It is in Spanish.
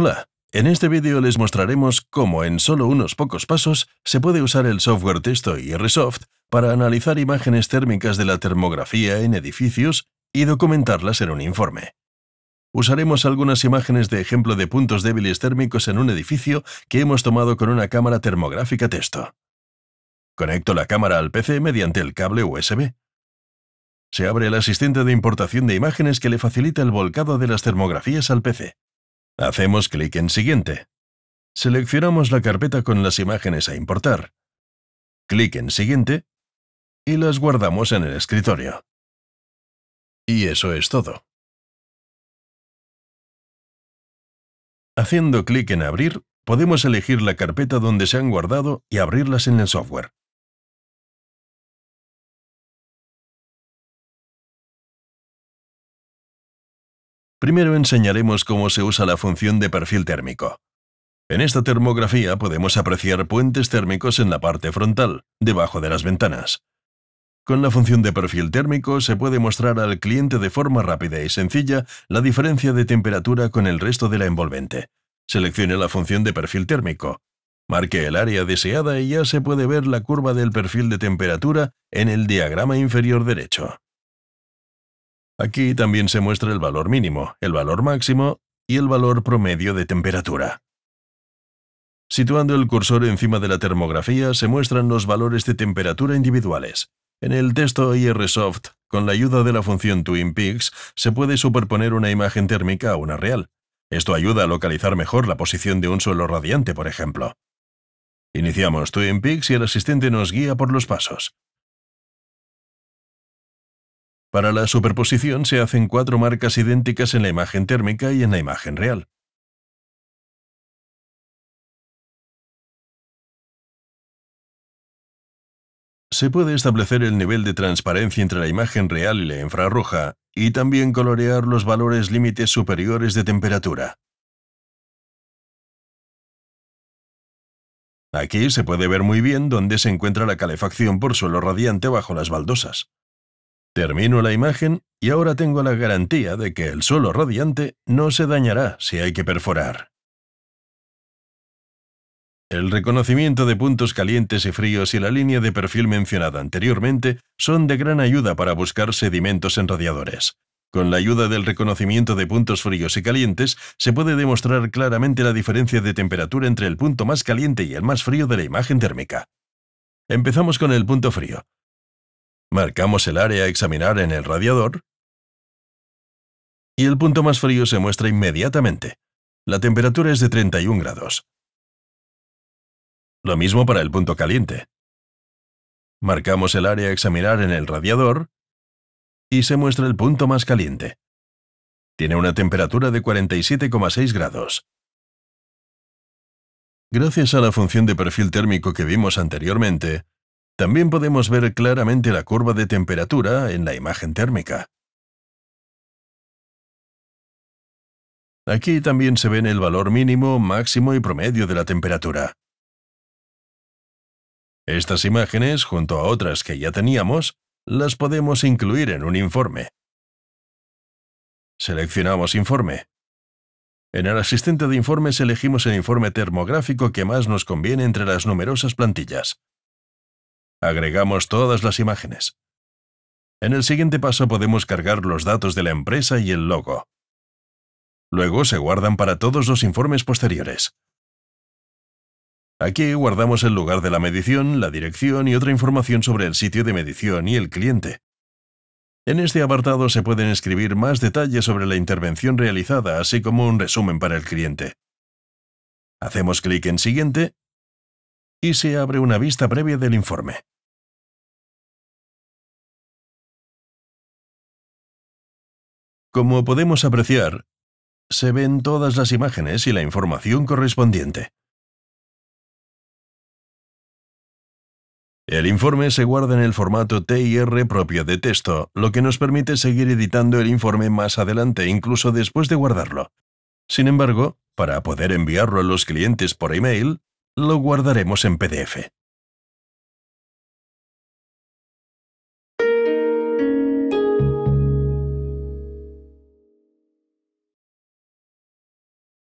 Hola, en este vídeo les mostraremos cómo en solo unos pocos pasos se puede usar el software Testo IRSoft para analizar imágenes térmicas de la termografía en edificios y documentarlas en un informe. Usaremos algunas imágenes de ejemplo de puntos débiles térmicos en un edificio que hemos tomado con una cámara termográfica Testo. Conecto la cámara al PC mediante el cable USB. Se abre el asistente de importación de imágenes que le facilita el volcado de las termografías al PC. Hacemos clic en Siguiente. Seleccionamos la carpeta con las imágenes a importar. Clic en Siguiente y las guardamos en el escritorio. Y eso es todo. Haciendo clic en Abrir, podemos elegir la carpeta donde se han guardado y abrirlas en el software. Primero enseñaremos cómo se usa la función de perfil térmico. En esta termografía podemos apreciar puentes térmicos en la parte frontal, debajo de las ventanas. Con la función de perfil térmico se puede mostrar al cliente de forma rápida y sencilla la diferencia de temperatura con el resto de la envolvente. Seleccione la función de perfil térmico, marque el área deseada y ya se puede ver la curva del perfil de temperatura en el diagrama inferior derecho. Aquí también se muestra el valor mínimo, el valor máximo y el valor promedio de temperatura. Situando el cursor encima de la termografía se muestran los valores de temperatura individuales. En el Testo IRSoft, con la ayuda de la función TwinPeaks, se puede superponer una imagen térmica a una real. Esto ayuda a localizar mejor la posición de un suelo radiante, por ejemplo. Iniciamos TwinPeaks y el asistente nos guía por los pasos. Para la superposición se hacen 4 marcas idénticas en la imagen térmica y en la imagen real. Se puede establecer el nivel de transparencia entre la imagen real y la infrarroja, y también colorear los valores límites superiores de temperatura. Aquí se puede ver muy bien dónde se encuentra la calefacción por suelo radiante bajo las baldosas. Termino la imagen y ahora tengo la garantía de que el suelo radiante no se dañará si hay que perforar. El reconocimiento de puntos calientes y fríos y la línea de perfil mencionada anteriormente son de gran ayuda para buscar sedimentos en radiadores. Con la ayuda del reconocimiento de puntos fríos y calientes se puede demostrar claramente la diferencia de temperatura entre el punto más caliente y el más frío de la imagen térmica. Empezamos con el punto frío. Marcamos el área a examinar en el radiador y el punto más frío se muestra inmediatamente. La temperatura es de 31 grados. Lo mismo para el punto caliente. Marcamos el área a examinar en el radiador y se muestra el punto más caliente. Tiene una temperatura de 47,6 grados. Gracias a la función de perfil térmico que vimos anteriormente, también podemos ver claramente la curva de temperatura en la imagen térmica. Aquí también se ven el valor mínimo, máximo y promedio de la temperatura. Estas imágenes, junto a otras que ya teníamos, las podemos incluir en un informe. Seleccionamos Informe. En el asistente de informes elegimos el informe termográfico que más nos conviene entre las numerosas plantillas. Agregamos todas las imágenes. En el siguiente paso podemos cargar los datos de la empresa y el logo. Luego se guardan para todos los informes posteriores. Aquí guardamos el lugar de la medición, la dirección y otra información sobre el sitio de medición y el cliente. En este apartado se pueden escribir más detalles sobre la intervención realizada, así como un resumen para el cliente. Hacemos clic en Siguiente y se abre una vista previa del informe. Como podemos apreciar, se ven todas las imágenes y la información correspondiente. El informe se guarda en el formato TIR propio de Testo, lo que nos permite seguir editando el informe más adelante, incluso después de guardarlo. Sin embargo, para poder enviarlo a los clientes por email, lo guardaremos en PDF.